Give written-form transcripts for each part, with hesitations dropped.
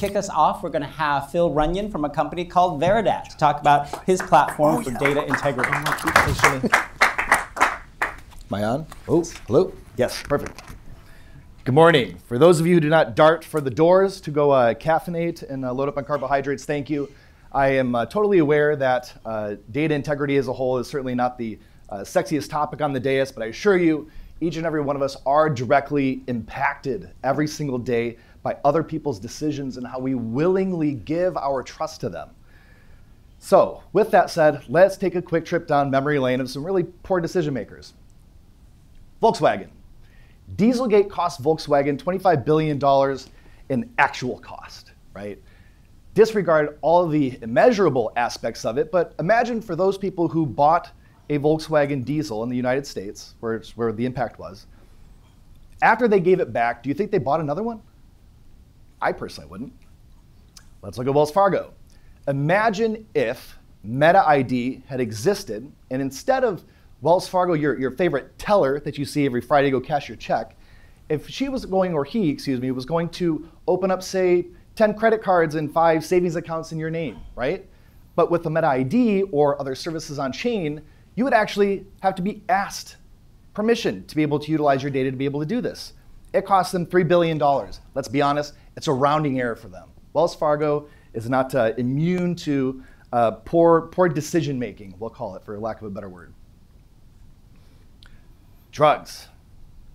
kick us off, we're going to have Phil Runyon from a company called Veridat to talk about his platform for data integrity. Am I on? Oh, hello? Yes, perfect. Good morning. For those of you who do not dart for the doors to go caffeinate and load up on carbohydrates, thank you. I am totally aware that data integrity as a whole is certainly not the sexiest topic on the dais, but I assure you, each and every one of us are directly impacted every single day by other people's decisions and how we willingly give our trust to them. So with that said, let's take a quick trip down memory lane of some really poor decision makers. Volkswagen. Dieselgate cost Volkswagen $25 billion in actual cost, right? Disregard all the immeasurable aspects of it, but imagine for those people who bought a Volkswagen diesel in the United States, where the impact was, after they gave it back, do you think they bought another one? I personally wouldn't. Let's look at Wells Fargo. Imagine if MetaID had existed, and instead of Wells Fargo, your favorite teller that you see every Friday go cash your check, if she was going, or he, excuse me, was going to open up, say, 10 credit cards and 5 savings accounts in your name, right? But with the MetaID or other services on chain, you would actually have to be asked permission to be able to utilize your data to be able to do this. It costs them $3 billion. Let's be honest, it's a rounding error for them. Wells Fargo is not immune to poor decision making, we'll call it, for lack of a better word. Drugs.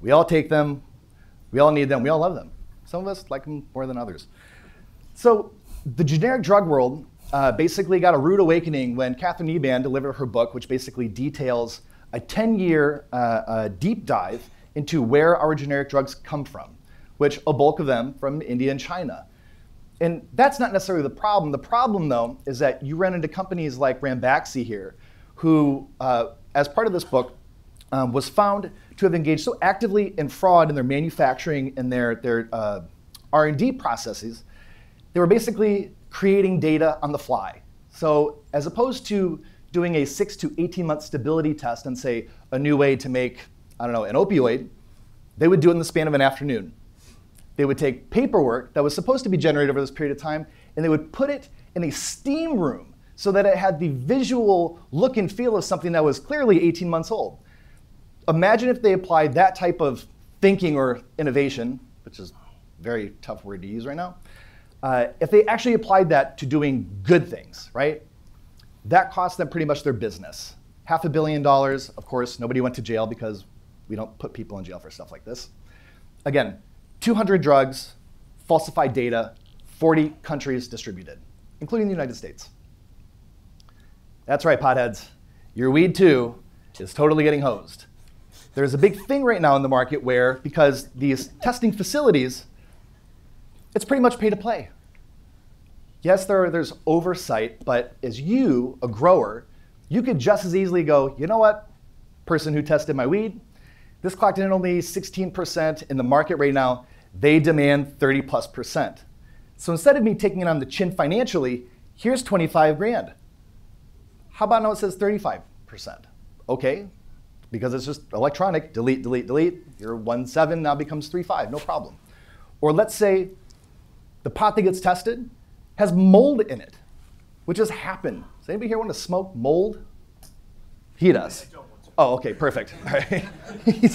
We all take them. We all need them. We all love them. Some of us like them more than others. So the generic drug world basically got a rude awakening when Catherine Eban delivered her book, which basically details a 10-year deep dive into where our generic drugs come from, which a bulk of them from India and China. And that's not necessarily the problem. The problem, though, is that you run into companies like Ranbaxy here, who, as part of this book, was found to have engaged so actively in fraud in their manufacturing and their R&D processes. They were basically creating data on the fly. So as opposed to doing a 6 to 18-month stability test and, say, a new way to make, I don't know, an opioid, they would do it in the span of an afternoon. They would take paperwork that was supposed to be generated over this period of time, and they would put it in a steam room so that it had the visual look and feel of something that was clearly 18 months old. Imagine if they applied that type of thinking or innovation, which is a very tough word to use right now, if they actually applied that to doing good things, right? That cost them pretty much their business. $500 million, of course, nobody went to jail because we don't put people in jail for stuff like this. Again, 200 drugs, falsified data, 40 countries distributed, including the United States. That's right, potheads. Your weed, too, is totally getting hosed. There's a big thing right now in the market where, because these testing facilities, it's pretty much pay to play. Yes, there's oversight, but as you, a grower, you could just as easily go, you know what, person who tested my weed, this clocked in only 16% in the market right now, they demand 30+%. So instead of me taking it on the chin financially, here's 25 grand. How about now it says 35%? Okay. Because it's just electronic, delete, delete, delete. Your 1.7 now becomes 3.5, no problem. Or let's say the pot that gets tested has mold in it, which has happened. Does anybody here want to smoke mold? He does. Oh, okay, perfect. All right. He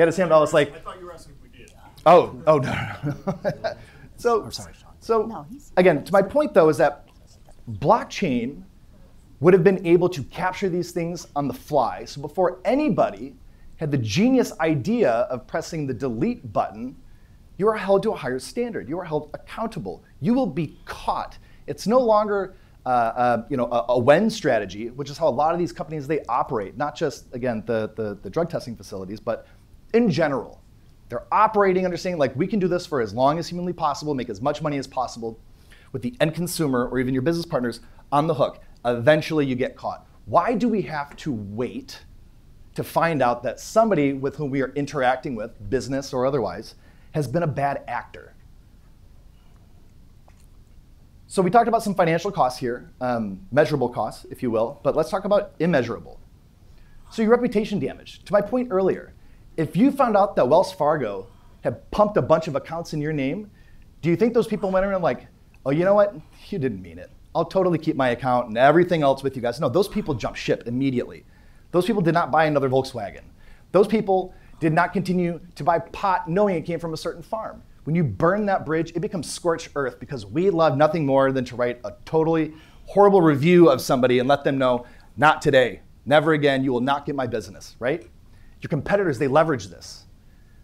had his hand all. It's like, I thought you were asking if we did. Oh, no. So again, to my point though, is that blockchain would have been able to capture these things on the fly. So before anybody had the genius idea of pressing the delete button, you are held to a higher standard. You are held accountable. You will be caught. It's no longer a when strategy, which is how a lot of these companies, they operate, not just, again, the drug testing facilities, but in general. They're operating, understanding, like, we can do this for as long as humanly possible, make as much money as possible, with the end consumer or even your business partners on the hook. Eventually you get caught. Why do we have to wait to find out that somebody with whom we are interacting with, business or otherwise, has been a bad actor? So we talked about some financial costs here, measurable costs, if you will, but let's talk about immeasurable. So your reputation damage. To my point earlier, if you found out that Wells Fargo had pumped a bunch of accounts in your name, do you think those people went around like, oh, you know what? You didn't mean it. I'll totally keep my account and everything else with you guys. No, those people jumped ship immediately. Those people did not buy another Volkswagen. Those people did not continue to buy pot knowing it came from a certain farm. When you burn that bridge, it becomes scorched earth because we love nothing more than to write a totally horrible review of somebody and let them know, not today, never again, you will not get my business, right? Your competitors, they leverage this.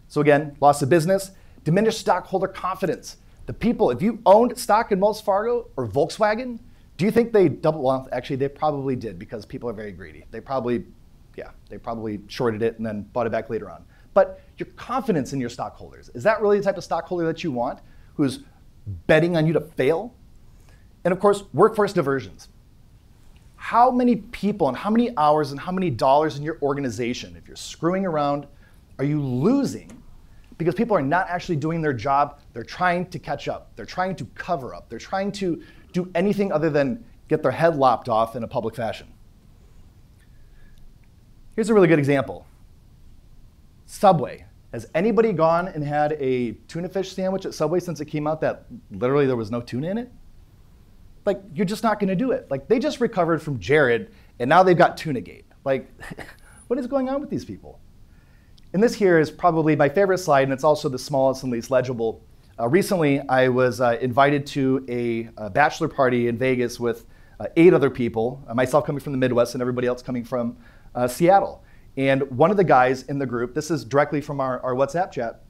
So again, loss of business, diminished stockholder confidence. The people, if you owned stock in Wells Fargo or Volkswagen, do you think they double, well, actually they probably did because people are very greedy. They probably, yeah, they probably shorted it and then bought it back later on. But your confidence in your stockholders, is that really the type of stockholder that you want who's betting on you to fail? And of course, workforce diversions. How many people and how many hours and how many dollars in your organization, if you're screwing around, are you losing? Because people are not actually doing their job. They're trying to catch up. They're trying to cover up. They're trying to do anything other than get their head lopped off in a public fashion. Here's a really good example. Subway. Has anybody gone and had a tuna fish sandwich at Subway since it came out that literally there was no tuna in it? Like, you're just not going to do it. Like, they just recovered from Jared, and now they've got Tunagate. Like, what is going on with these people? And this here is probably my favorite slide, and it's also the smallest and least legible. Recently, I was invited to a bachelor party in Vegas with 8 other people, myself coming from the Midwest and everybody else coming from Seattle. And one of the guys in the group, this is directly from our WhatsApp chat,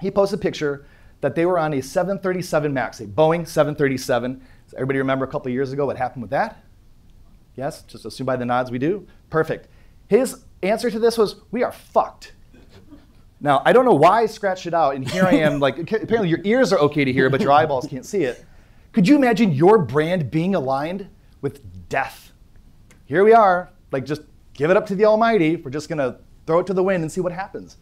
he posted a picture that they were on a 737 MAX, a Boeing 737. Does everybody remember a couple of years ago what happened with that? Yes, just assume by the nods we do. Perfect. His answer to this was, we are fucked. Now, I don't know why I scratched it out, and here I am, like, apparently your ears are okay to hear, but your eyeballs can't see it. Could you imagine your brand being aligned with death? Here we are, like, just give it up to the Almighty. We're just gonna throw it to the wind and see what happens.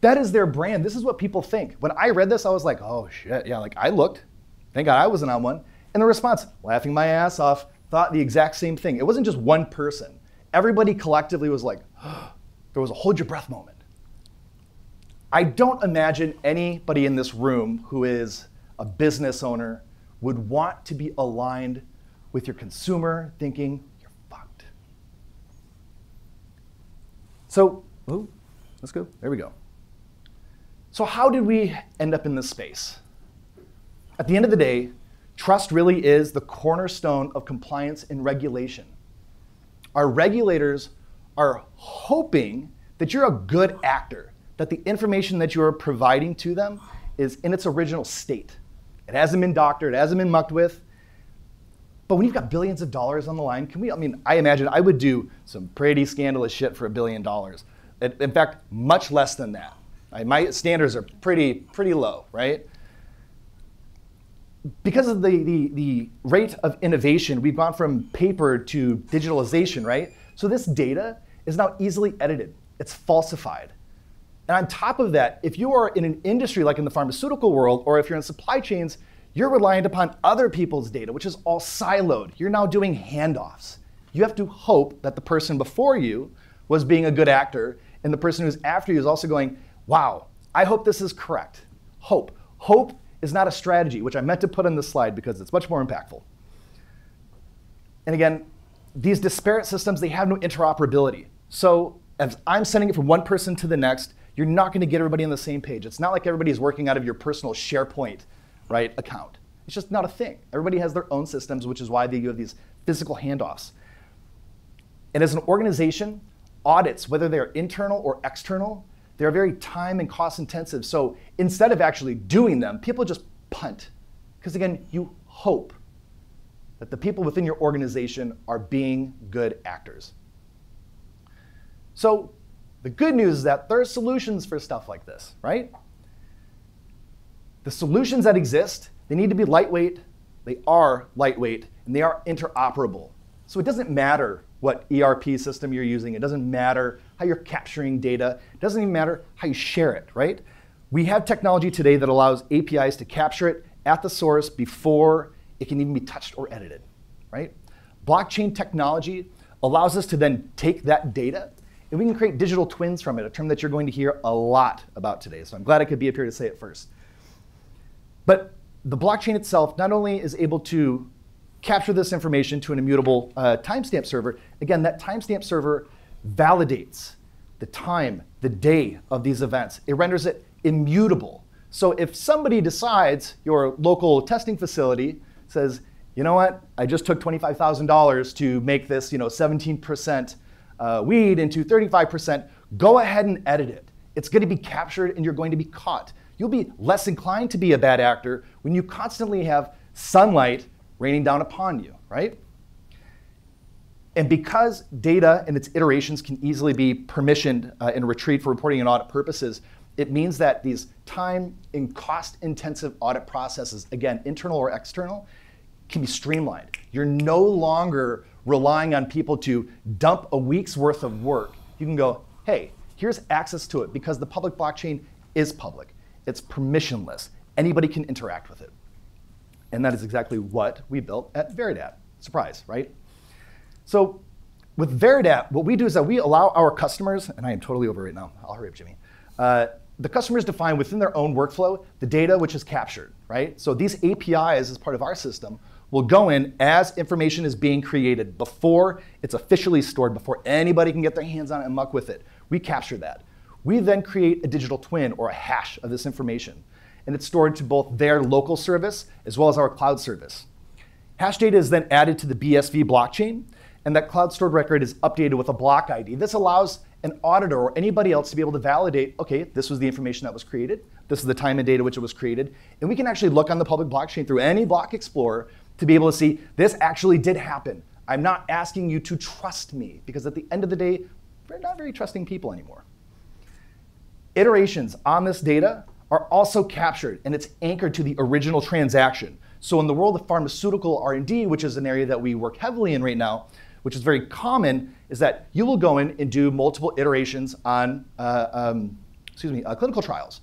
That is their brand. This is what people think. When I read this, I was like, oh shit, yeah, like I looked. Thank God I wasn't on one. And the response, laughing my ass off, thought the exact same thing. It wasn't just one person. Everybody collectively was like, oh, there was a hold your breath moment. I don't imagine anybody in this room who is a business owner would want to be aligned with your consumer thinking you're fucked. So, ooh, let's go, there we go. So how did we end up in this space? At the end of the day, trust really is the cornerstone of compliance and regulation. Our regulators are hoping that you're a good actor, that the information that you are providing to them is in its original state. It hasn't been doctored, it hasn't been mucked with. But when you've got billions of dollars on the line, can we, I mean, I imagine I would do some pretty scandalous shit for $1 billion. In fact, much less than that. My standards are pretty low, right? Because of the rate of innovation, we've gone from paper to digitalization, right? So this data is now easily edited. It's falsified. And on top of that, if you are in an industry like in the pharmaceutical world, or if you're in supply chains, you're reliant upon other people's data, which is all siloed. You're now doing handoffs. You have to hope that the person before you was being a good actor, and the person who's after you is also going, wow, I hope this is correct. Hope. Hope is not a strategy, which I meant to put on this slide because it's much more impactful. And again, these disparate systems, they have no interoperability. So as I'm sending it from one person to the next, you're not going to get everybody on the same page. It's not like everybody's working out of your personal SharePoint, right, account. It's just not a thing. Everybody has their own systems, which is why you have these physical handoffs. And as an organization, audits, whether they're internal or external, they're very time and cost intensive. So instead of actually doing them, people just punt. Because again, you hope that the people within your organization are being good actors. So the good news is that there are solutions for stuff like this, right? The solutions that exist, they need to be lightweight, they are lightweight, and they are interoperable. So it doesn't matter what ERP system you're using, it doesn't matter how you're capturing data, it doesn't even matter how you share it, right? We have technology today that allows APIs to capture it at the source before it can even be touched or edited, right? Blockchain technology allows us to then take that data and we can create digital twins from it, a term that you're going to hear a lot about today. So I'm glad I could be up here to say it first. But the blockchain itself not only is able to capture this information to an immutable timestamp server, again, that timestamp server validates the time, the day of these events. It renders it immutable. So if somebody decides, your local testing facility says, you know what, I just took $25,000 to make this 17% weed into 35%, go ahead and edit it. It's going to be captured and you're going to be caught. You'll be less inclined to be a bad actor when you constantly have sunlight raining down upon you, right? And because data and its iterations can easily be permissioned and retrieved for reporting and audit purposes, it means that these time and cost-intensive audit processes, again, internal or external, can be streamlined. You're no longer relying on people to dump a week's worth of work. You can go, hey, here's access to it, because the public blockchain is public. It's permissionless. Anybody can interact with it. And that is exactly what we built at Veridat. Surprise, right? So with Veridat, what we do is that we allow our customers, and I am totally over right now. I'll hurry up, Jimmy. The customers define within their own workflow the data which is captured, right? So these APIs as part of our system will go in as information is being created before it's officially stored, before anybody can get their hands on it and muck with it. We capture that. We then create a digital twin or a hash of this information, and it's stored to both their local service as well as our cloud service. Hash data is then added to the BSV blockchain, and that cloud stored record is updated with a block ID. This allows an auditor or anybody else to be able to validate, okay, this was the information that was created, this is the time and date at which it was created, and we can actually look on the public blockchain through any block explorer to be able to see this actually did happen. I'm not asking you to trust me, because at the end of the day, we're not very trusting people anymore. Iterations on this data are also captured, and it's anchored to the original transaction. So in the world of pharmaceutical R&D, which is an area that we work heavily in right now, which is very common, is that you will go in and do multiple iterations on clinical trials,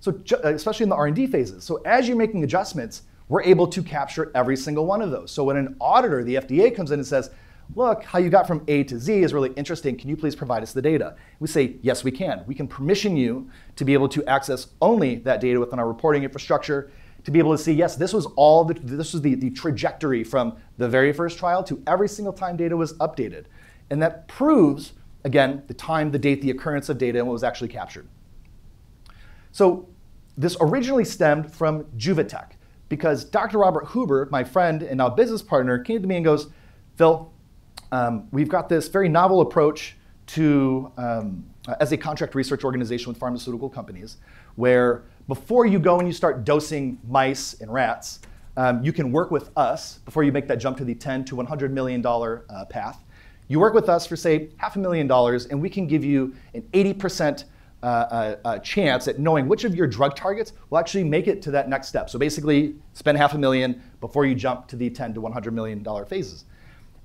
so especially in the R&D phases. So as you're making adjustments, we're able to capture every single one of those. So when an auditor, the FDA, comes in and says, look, how you got from A to Z is really interesting. Can you please provide us the data? We say, yes, we can. We can permission you to be able to access only that data within our reporting infrastructure, to be able to see, yes, this was all the trajectory from the very first trial to every single time data was updated. And that proves, again, the time, the date, the occurrence of data, and what was actually captured. So this originally stemmed from JuvaTech, because Dr. Robert Huber, my friend and now business partner, came to me and goes, Phil, we've got this very novel approach to, as a contract research organization with pharmaceutical companies, where before you go and you start dosing mice and rats, you can work with us before you make that jump to the $10 to $100 million path. You work with us for, say, $500,000, and we can give you an 80% chance at knowing which of your drug targets will actually make it to that next step. So basically, spend $500,000 before you jump to the $10 to $100 million phases.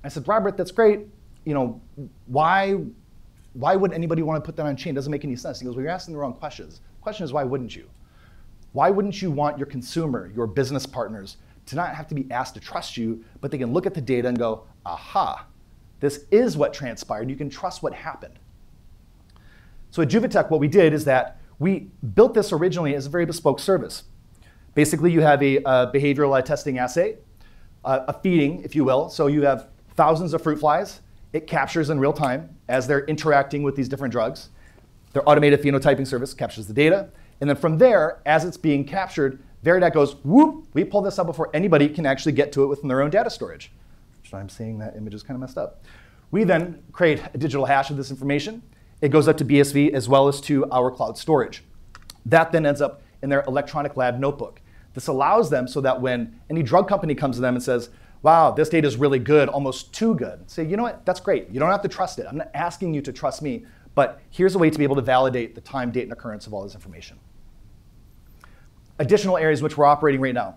I said, Robert, that's great. You know, why would anybody want to put that on chain? It doesn't make any sense. He goes, well, you're asking the wrong questions. The question is, why wouldn't you? Why wouldn't you want your consumer, your business partners, to not have to be asked to trust you, but they can look at the data and go, aha, this is what transpired. You can trust what happened. So at JuvaTech, what we did is that we built this originally as a very bespoke service. Basically, you have a behavioral testing assay, a feeding, if you will. So you have thousands of fruit flies. It captures in real time as they're interacting with these different drugs. Their automated phenotyping service captures the data. And then from there, as it's being captured, Veridat goes, whoop, we pull this up before anybody can actually get to it within their own data storage. Which I'm seeing that image is kind of messed up. We then create a digital hash of this information. It goes up to BSV as well as to our cloud storage. That then ends up in their electronic lab notebook. This allows them so that when any drug company comes to them and says, wow, this data is really good, almost too good. Say, you know what, that's great. You don't have to trust it. I'm not asking you to trust me, but here's a way to be able to validate the time, date, and occurrence of all this information. Additional areas which we're operating right now.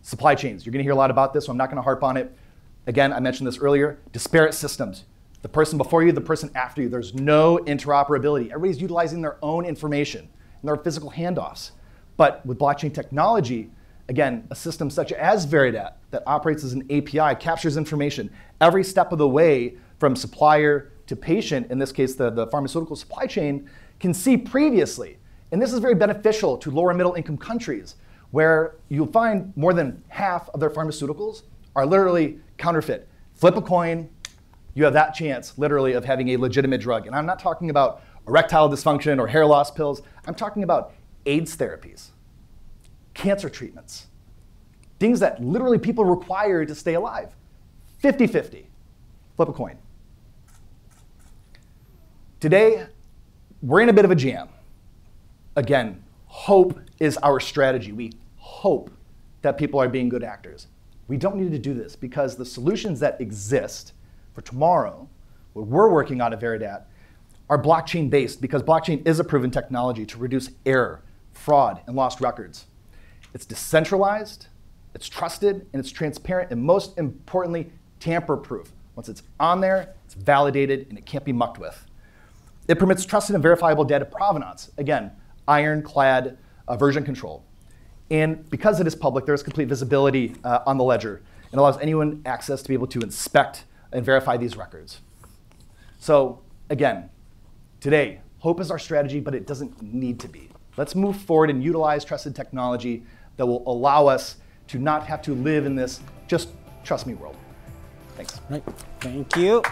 Supply chains. You're going to hear a lot about this, so I'm not going to harp on it. Again, I mentioned this earlier. Disparate systems. The person before you, the person after you. There's no interoperability. Everybody's utilizing their own information and their physical handoffs. But with blockchain technology, again, a system such as Veridat that operates as an API captures information every step of the way from supplier to patient, in this case the pharmaceutical supply chain, can see previously. And this is very beneficial to lower and middle income countries where you'll find more than half of their pharmaceuticals are literally counterfeit. Flip a coin, you have that chance, literally, of having a legitimate drug. And I'm not talking about erectile dysfunction or hair loss pills. I'm talking about AIDS therapies, cancer treatments, things that literally people require to stay alive. 50-50. Flip a coin. Today, we're in a bit of a jam. Again, hope is our strategy. We hope that people are being good actors. We don't need to do this because the solutions that exist for tomorrow, what we're working on at Veridat, are blockchain-based because blockchain is a proven technology to reduce error, fraud, and lost records. It's decentralized, it's trusted, and it's transparent, and most importantly, tamper-proof. Once it's on there, it's validated, and it can't be mucked with. It permits trusted and verifiable data provenance. Again, ironclad version control. And because it is public, there is complete visibility on the ledger. It allows anyone access to be able to inspect and verify these records. So again, today, hope is our strategy, but it doesn't need to be. Let's move forward and utilize trusted technology that will allow us to not have to live in this just trust me world. Thanks. Right. Thank you.